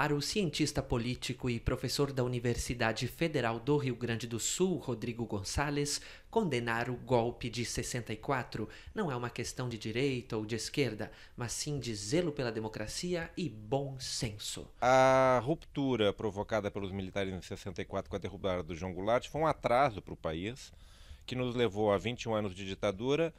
Para o cientista político e professor da Universidade Federal do Rio Grande do Sul, Rodrigo González, condenar o golpe de 64 não é uma questão de direita ou de esquerda, mas sim de zelo pela democracia e bom senso. A ruptura provocada pelos militares em 64 com a derrubada do João Goulart foi um atraso para o país, que nos levou a 21 anos de ditadura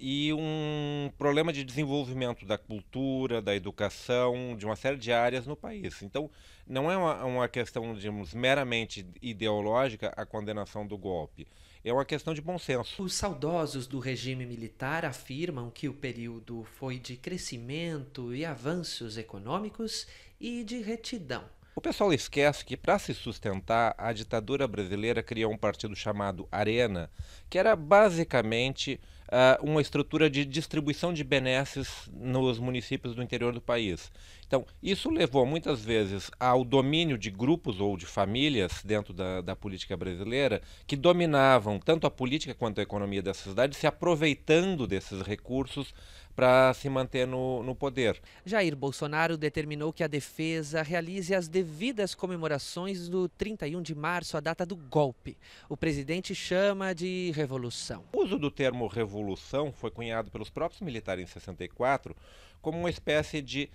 e um problema de desenvolvimento da cultura, da educação, de uma série de áreas no país. Então, não é uma questão, digamos, meramente ideológica a condenação do golpe. É uma questão de bom senso. Os saudosos do regime militar afirmam que o período foi de crescimento e avanços econômicos e de retidão. O pessoal esquece que, para se sustentar, a ditadura brasileira criou um partido chamado Arena, que era basicamente uma estrutura de distribuição de benesses nos municípios do interior do país. Então, isso levou muitas vezes ao domínio de grupos ou de famílias dentro da política brasileira que dominavam tanto a política quanto a economia da cidade, se aproveitando desses recursos para se manter no poder. Jair Bolsonaro determinou que a defesa realize as devidas comemorações do 31 de março, a data do golpe. O presidente chama de revolução. O uso do termo revolução foi cunhado pelos próprios militares em 64 como uma espécie de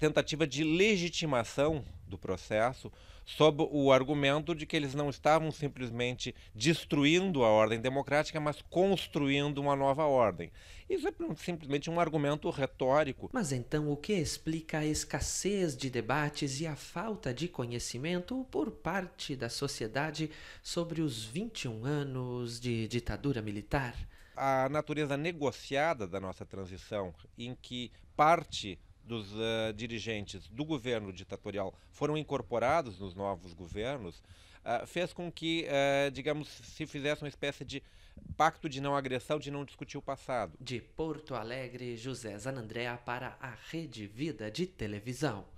tentativa de legitimação do processo, sob o argumento de que eles não estavam simplesmente destruindo a ordem democrática, mas construindo uma nova ordem. Isso é simplesmente um argumento retórico. Mas então o que explica a escassez de debates e a falta de conhecimento por parte da sociedade sobre os 21 anos de ditadura militar? A natureza negociada da nossa transição, em que parte dos dirigentes do governo ditatorial foram incorporados nos novos governos, fez com que, digamos, se fizesse uma espécie de pacto de não agressão, de não discutir o passado. De Porto Alegre, José Zanandréa para a Rede Vida de Televisão.